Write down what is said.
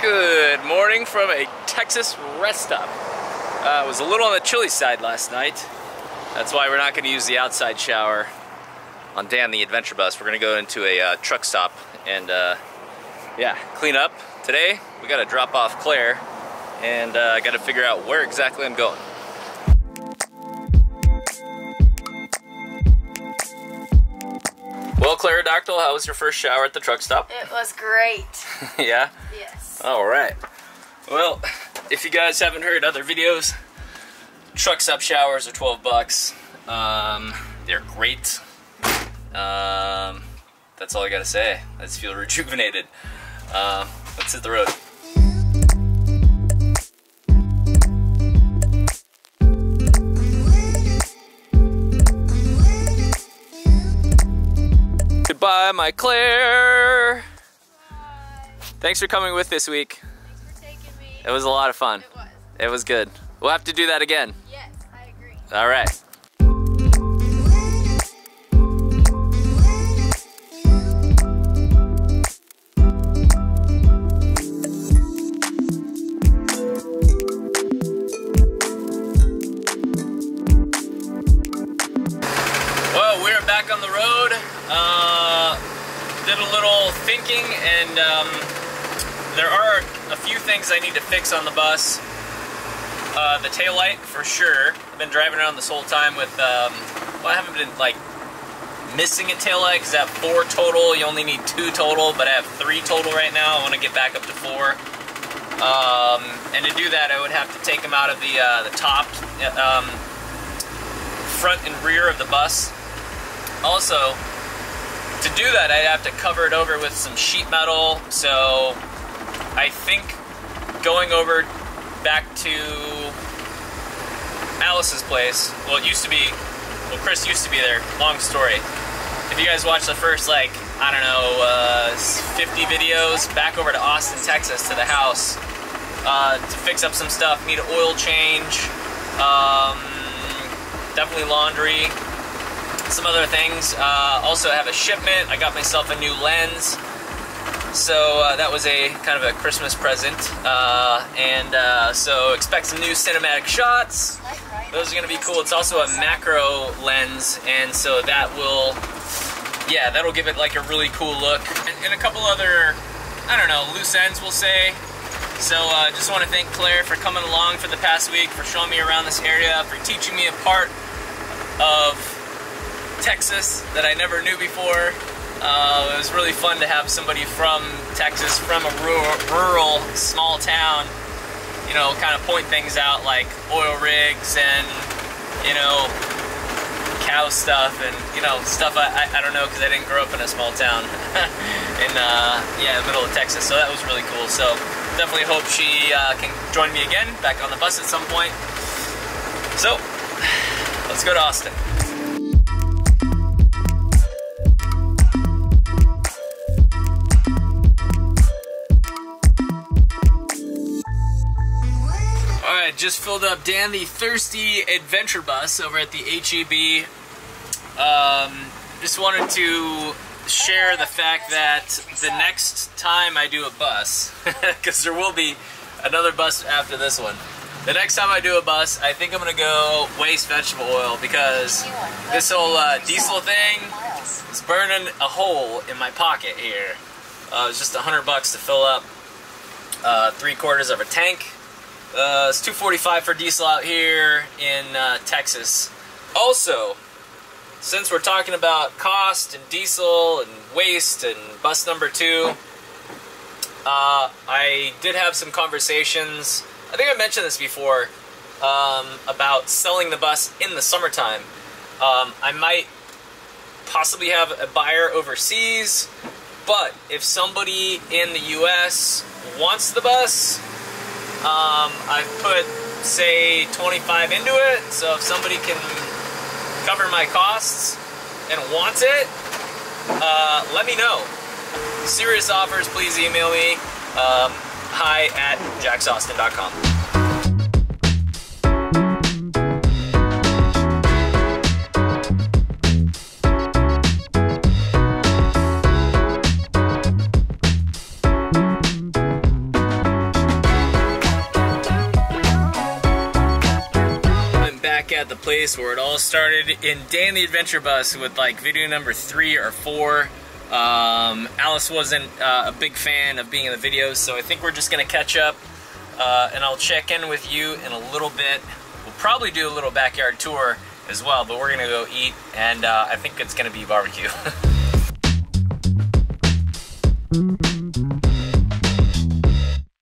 Good morning from a Texas rest stop. It was a little on the chilly side last night. That's why we're not going to use the outside shower on Dan the Adventure Bus. We're going to go into a truck stop and clean up. Today we got to drop off Claire, and I got to figure out where exactly I'm going. Well, Claire Doctal, how was your first shower at the truck stop? It was great. Yeah? Yes. All right. Well, if you guys haven't heard other videos, truck stop showers are 12 bucks. They're great. That's all I gotta say. I just feel rejuvenated. Let's hit the road. Goodbye, my Claire. Bye. Thanks for coming with this week. Thanks for taking me. It was a lot of fun. It was. It was good. We'll have to do that again. Yes, I agree. All right. Well, we're back on the road. Did a little thinking, and there are a few things I need to fix on the bus. The taillight, for sure. I've been driving around this whole time with, well, I haven't been like missing a taillight because I have 4 total. You only need 2 total, but I have 3 total right now. I want to get back up to 4. And to do that, I would have to take them out of the top, front and rear of the bus. Also, to do that, I'd have to cover it over with some sheet metal, so I think going over back to Alice's place, well, it used to be, well, Chris used to be there, long story. If you guys watch the first, like, I don't know, 50 videos, back over to Austin, Texas, to the house, to fix up some stuff, need an oil change, definitely laundry, some other things. Also have a shipment. I got myself a new lens, so that was a kind of a Christmas present, and so expect some new cinematic shots. Those are gonna be cool. It's also a macro lens, and so that will, yeah, that'll give it like a really cool look, and a couple other, I don't know, loose ends, we'll say. So just want to thank Claire for coming along for the past week, for showing me around this area, for teaching me a part of Texas that I never knew before. It was really fun to have somebody from Texas, from a rural small town, you know, kind of point things out, like oil rigs and, you know, cow stuff and, you know, stuff I don't know because I didn't grow up in a small town in yeah, the middle of Texas. So that was really cool. So definitely hope she can join me again back on the bus at some point. So let's go to Austin. Just filled up Dan the Thirsty Adventure Bus over at the HEB. Just wanted to share the fact that the next time I do a bus, because there will be another bus after this one, the next time I do a bus, I think I'm going to go waste vegetable oil, because this whole diesel thing is burning a hole in my pocket here. It was just $100 to fill up 3/4 of a tank. It's $2.45 for diesel out here in Texas. Also, since we're talking about cost and diesel and waste and bus number 2, I did have some conversations, I think I mentioned this before, about selling the bus in the summertime. I might possibly have a buyer overseas, but if somebody in the U.S. wants the bus, I've put, say, 25 into it, so if somebody can cover my costs and wants it, let me know. Serious offers, please email me, hi@jaxaustin.com. at the place where it all started in Dan the Adventure Bus with like video number 3 or 4. Alice wasn't a big fan of being in the video, so I think we're just gonna catch up and I'll check in with you in a little bit. We'll probably do a little backyard tour as well, but we're gonna go eat and I think it's gonna be barbecue.